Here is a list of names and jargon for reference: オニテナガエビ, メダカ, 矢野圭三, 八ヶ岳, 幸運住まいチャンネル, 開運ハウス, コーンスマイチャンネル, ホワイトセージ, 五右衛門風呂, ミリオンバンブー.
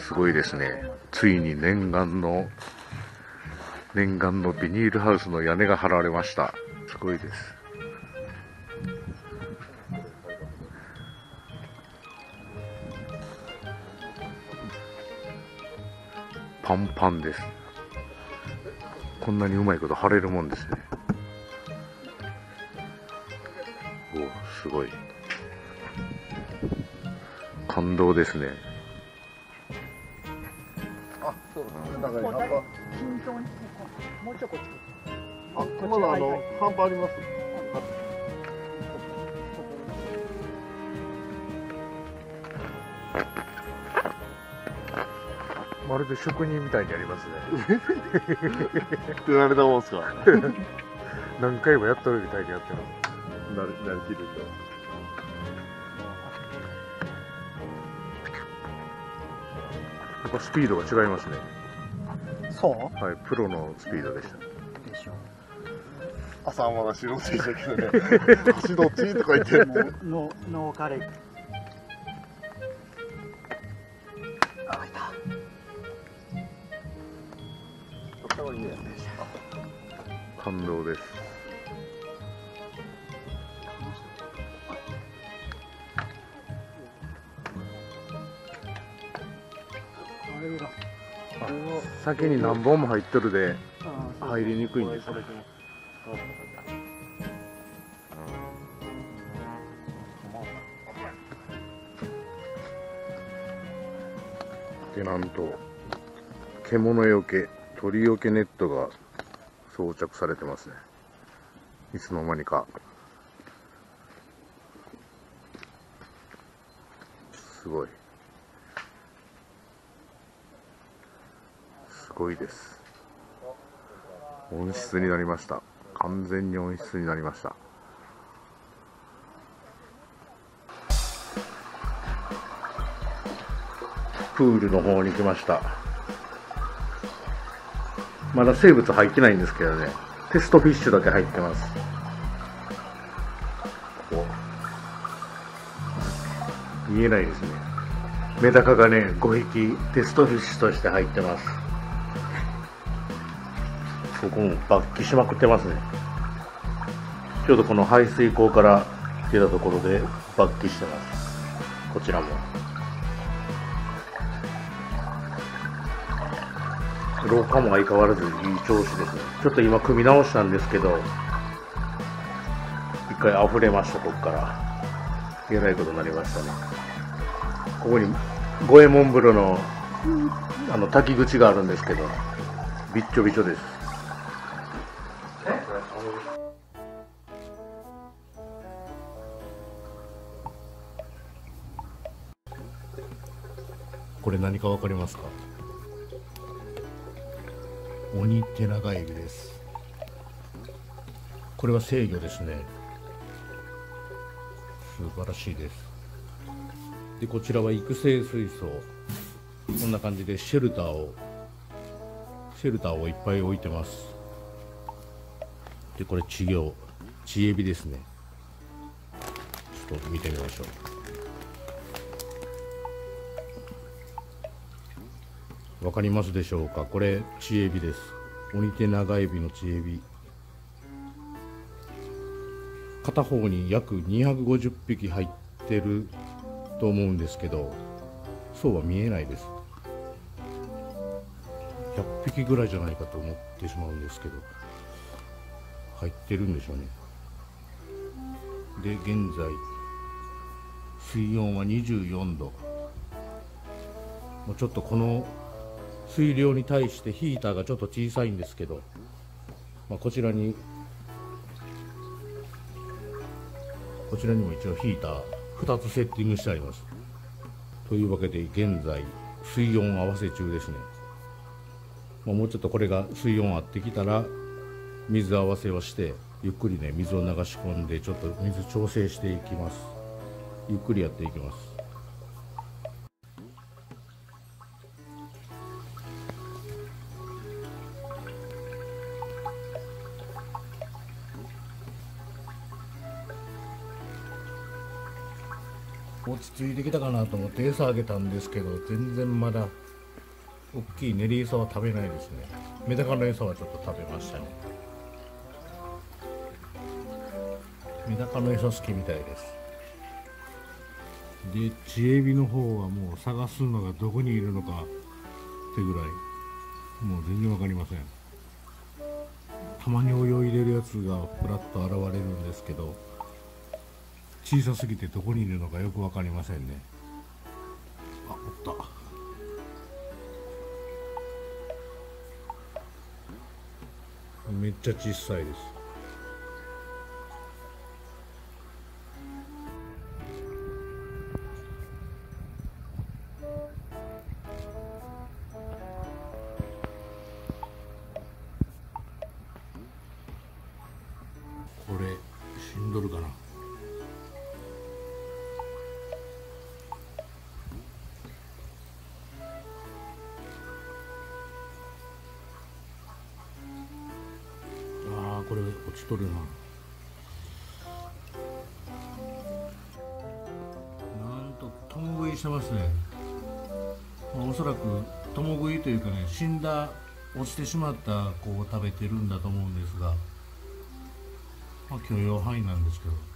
すごいですね。ついに念願のビニールハウスの屋根が張られました。すごいです。パンパンです。こんなにうまいこと張れるもんですね。おお、すごい。感動ですね。あ、そうだね。均等にもうちょこ。あ、まだ半端あります。まるで職人みたいにやりますね。ってなれたもんすか。何回もやっとるみたいにやってます。なりきるんだ。スピードが違いますね。そう。はい、プロのスピードでした。でしょ。朝まだ白水だけどね。足どっちとか言ってるの。ノーカレー。あ、開いた。感動です。先に何本も入っとるで入りにくいんです。で、なんと獣よけ、鳥よけネットが装着されてますね。いつの間にか。すごい。すごいです。温室になりました。完全に温室になりました。プールの方に来ました。まだ生物入ってないんですけどね。テストフィッシュだけ入ってます。ここ見えないですね。メダカがね、5匹テストフィッシュとして入ってます。ここも勃起しまくってますね。ちょうどこの排水溝から出たところで勃起してます。こちらも廊下も相変わらずいい調子ですね。ちょっと今組み直したんですけど、一回溢れました。ここからえらいことになりましたね。ここに五右衛門風呂の滝口があるんですけど、びっちょびちょです。これ何かわかりますか？オニテナガエビです。これは成魚ですね。素晴らしいです。で、こちらは育成水槽。こんな感じでシェルターをいっぱい置いてます。で、これ地エビですね。ちょっと見てみましょう。わかりますでしょうか。これチエビです。オニテナガエビのチエビ。片方に約250匹入ってると思うんですけど、そうは見えないです。100匹ぐらいじゃないかと思ってしまうんですけど、入ってるんでしょうね。で、現在水温は24度。もうちょっとこの水量に対してヒーターがちょっと小さいんですけど、まあ、こちらにも一応ヒーター2つセッティングしてあります。というわけで現在水温合わせ中ですね。まあ、もうちょっとこれが水温合ってきたら水合わせをしてゆっくりね、水を流し込んでちょっと水調整していきます。ゆっくりやっていきます。落ち着いてきたかなと思って餌あげたんですけど、全然まだ大きい練り餌は食べないですね。メダカの餌はちょっと食べましたね。メダカの餌好きみたいです。でチエビの方はもう探すのがどこにいるのかってぐらいもう全然わかりません。たまに泳いでるやつがふらっと現れるんですけど、小さすぎてどこにいるのかよく分かりませんね。あ、おった。めっちゃ小さいです。これ死んどるかな。これ落ちとるな。なんと共食いしてますね。おそらく共食いというかね、死んだ落ちてしまった子を食べてるんだと思うんですが、まあ許容範囲なんですけど。